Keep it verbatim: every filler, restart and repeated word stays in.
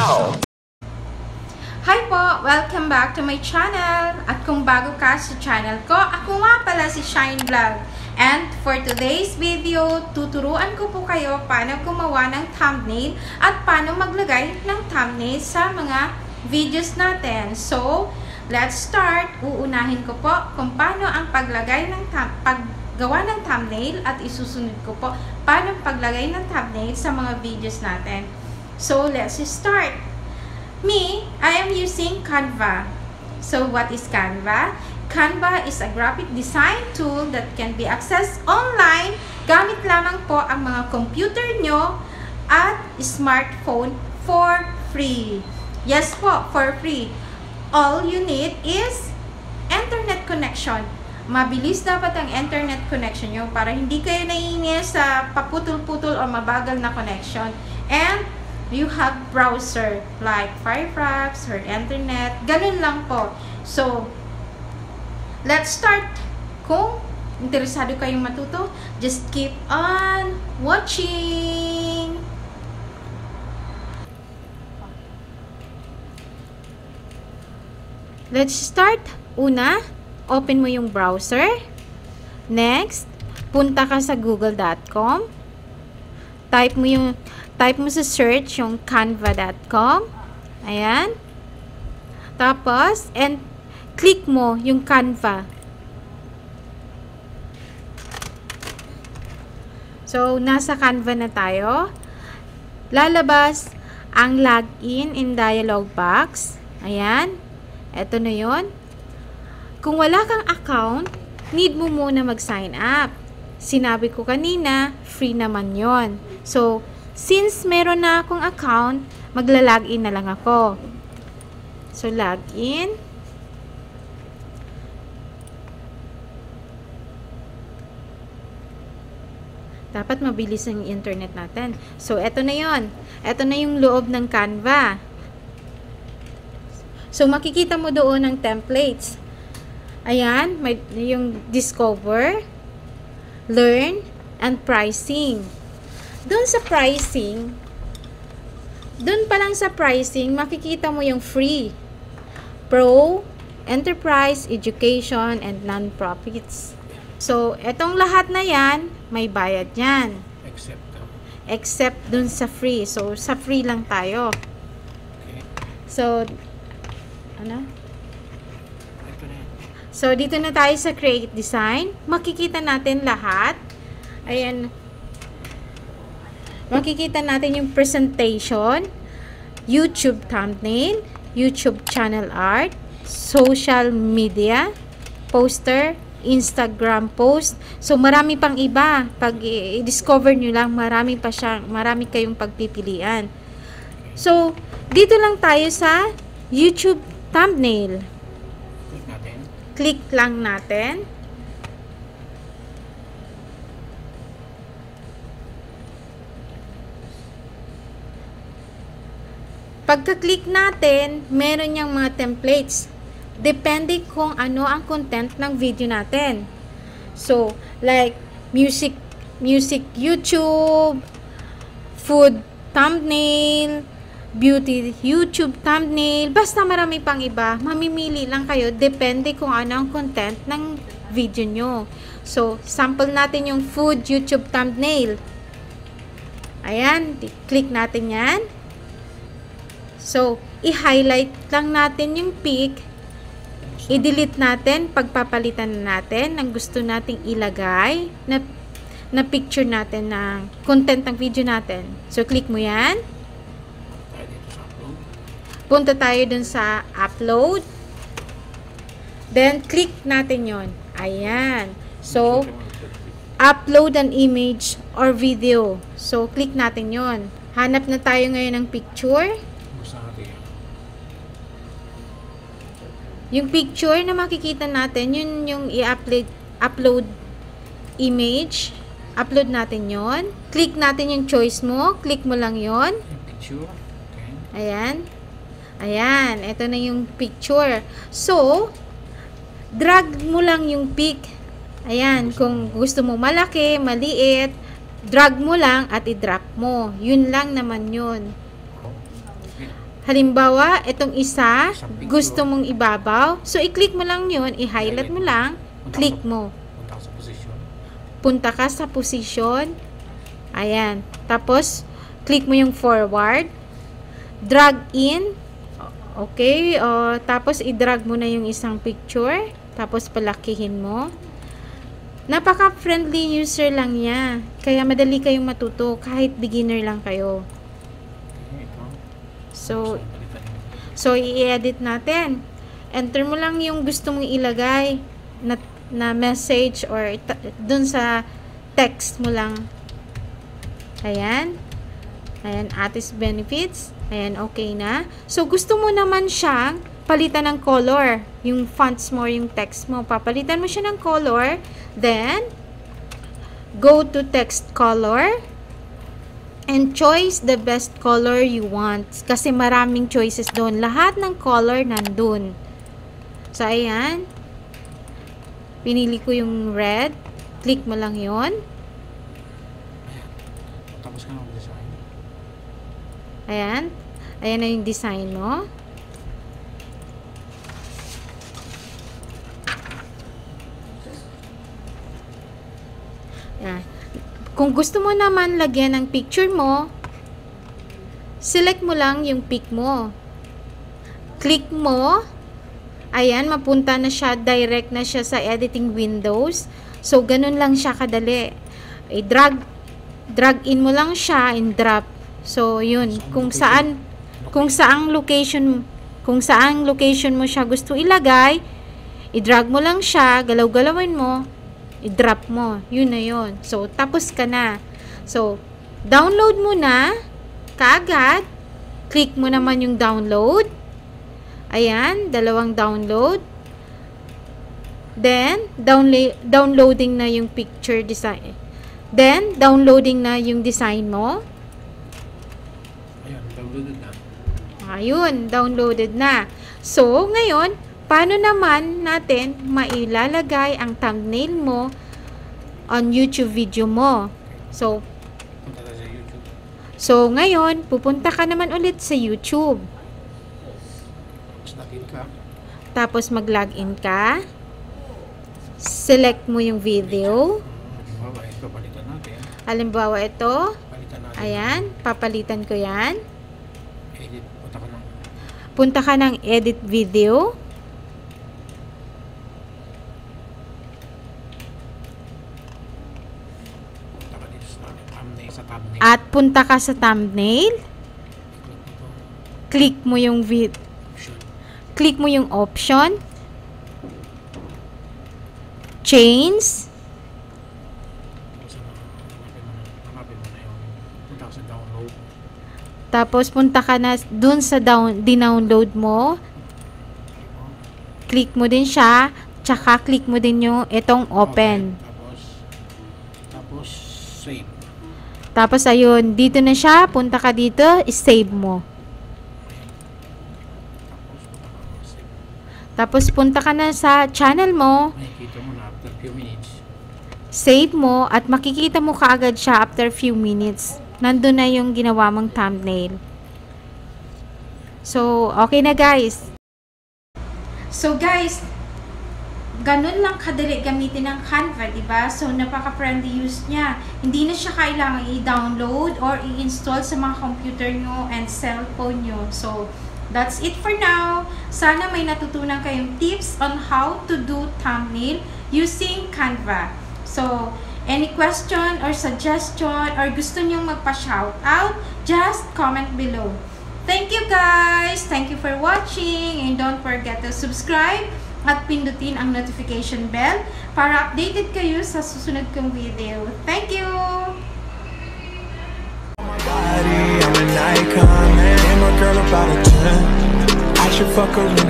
now. Hi po! Welcome back to my channel! At kung bago ka sa channel ko, ako nga pala si Shine Vlog. And for today's video, tuturuan ko po kayo paano gumawa ng thumbnail at paano maglagay ng thumbnail sa mga videos natin. So, let's start! Uunahin ko po kung paano ang paglagay ng thumbnail. Gawa ng thumbnail at isusunod ko po paano paglagay ng thumbnail sa mga videos natin. So, let's start! Me, I am using Canva. So, what is Canva? Canva is a graphic design tool that can be accessed online gamit lamang po ang mga computer nyo at smartphone for free. Yes po, for free. All you need is internet connection. Mabilis dapat ang internet connection nyo para hindi kayo naiinis sa paputol-putol o mabagal na connection. And you have browser like Firefox or internet. Ganun lang po. So, let's start. Kung interesado kayong matuto, just keep on watching. Let's start. Una, open mo yung browser. Next, punta ka sa google dot com. Type mo yung type mo sa search yung canva dot com. Ayan. Tapos and click mo yung Canva. So, nasa Canva na tayo. Lalabas ang login in dialog box. Ayan. Ito na 'yon. Kung wala kang account, need mo muna mag-sign up. Sinabi ko kanina, free naman yon. So, since meron na akong account, magla-login na lang ako. So, login. Dapat mabilis ang internet natin. So, eto na yon. Eto na yung loob ng Canva. So, makikita mo doon ang templates. Ayan, may yung discover, learn, and pricing. Doon sa pricing, doon pa lang sa pricing, makikita mo yung free, pro, enterprise, education, and non-profits. So, etong lahat na yan, may bayad yan. Except, Except doon sa free. So, sa free lang tayo. Okay. So, ano? So, dito na tayo sa create design. Makikita natin lahat. Ayan. Makikita natin yung presentation, YouTube thumbnail, YouTube channel art, social media, poster, Instagram post. So, marami pang iba. Pag i-discover nyo lang, marami pa siyang, marami kayong pagpipilian. So, dito lang tayo sa YouTube thumbnail. Click lang natin. Pagka-click natin, meron niyang mga templates. Depende kung ano ang content ng video natin. So, like music, music YouTube, food thumbnail, beauty YouTube thumbnail, basta marami pang iba. Mamimili lang kayo depende kung ano ang content ng video nyo. So, sample natin yung food YouTube thumbnail. Ayan, click natin yan. So, i-highlight lang natin yung pic, i-delete natin, pagpapalitan natin ng gusto nating ilagay na, na picture natin ng content ng video natin. So, click mo yan. Punta tayo dun sa upload. Then, click natin yon. Ayan. So, upload an image or video. So, click natin yon. Hanap na tayo ngayon ng picture. Yung picture na makikita natin, yun yung i-upload upload image. Upload natin yon. Click natin yung choice mo. Click mo lang yon. Ayan. Ayan, ito na yung picture. So, drag mo lang yung pic. Ayan, kung gusto mo malaki, maliit, drag mo lang at i-drop mo. Yun lang naman yun. Halimbawa, itong isa, gusto mong ibabaw. So, i-click mo lang yun, i-highlight mo lang, click mo. Punta ka sa position. Ayan. Tapos, click mo yung forward. Drag in. Okay. O, tapos, i-drag mo na yung isang picture. Tapos, palakihin mo. Napaka-friendly user lang niya. Kaya, madali kayong matuto kahit beginner lang kayo. So, so i-edit natin. Enter mo lang yung gusto mong ilagay na, na message or dun sa text mo lang. Ayan. Ayan, artist benefits. Ayan, okay na. So, gusto mo naman siyang palitan ng color. Yung fonts mo, yung text mo. Papalitan mo siya ng color. Then, go to text color. And choose the best color you want. Kasi maraming choices doon. Lahat ng color nandun. So, ayan. Pinili ko yung red. Click mo lang yun. Ayan. Ayan na yung design mo. Ayan. Kung gusto mo naman lagyan ng picture mo, select mo lang yung pic mo. Click mo. Ayan, mapunta na siya, direct na siya sa editing windows. So, ganun lang siya kadali. I-drag, drag in mo lang siya and drop. So, yun. Kung saan, kung saang location, kung saang location mo siya gusto ilagay, i-drag mo lang siya, galaw-galawin mo. I-drop mo. Yun na yun. So, tapos ka na. So, download mo na. Kaagad. Click mo naman yung download. Ayan. Dalawang download. Then, downloading na yung picture design. Then, downloading na yung design mo. Ayan. Downloaded na. Ayun. Downloaded na. So, ngayon, paano naman natin mailalagay ang thumbnail mo on YouTube video mo? So, so ngayon, pupunta ka naman ulit sa YouTube. Tapos mag-login ka. Select mo yung video. Halimbawa ito. Ayan, papalitan ko yan. Punta ka ng edit video. At punta ka sa thumbnail. Click mo yung vid. Click mo yung option. Change. Tapos punta ka na dun sa down, dinownload mo. Click mo din siya. Tsaka click mo din yung itong open. Tapos, tapos save. Tapos, ayun, dito na siya. Punta ka dito, i-save mo. Tapos, punta ka na sa channel mo. Makikita mo na after few minutes. Save mo at makikita mo kaagad siya after few minutes. Nandun na yung ginawa mong thumbnail. So, okay na guys. So, guys, ganun lang kadali gamitin ng Canva, diba? So, napaka-friendly use niya. Hindi na siya kailangan i-download or i-install sa mga computer nyo and cellphone nyo. So, that's it for now. Sana may natutunan kayong tips on how to do thumbnail using Canva. So, any question or suggestion or gusto nyong magpa-shoutout, just comment below. Thank you guys! Thank you for watching and don't forget to subscribe at pindutin ang notification bell para updated kayo sa susunod kong video. Thank you!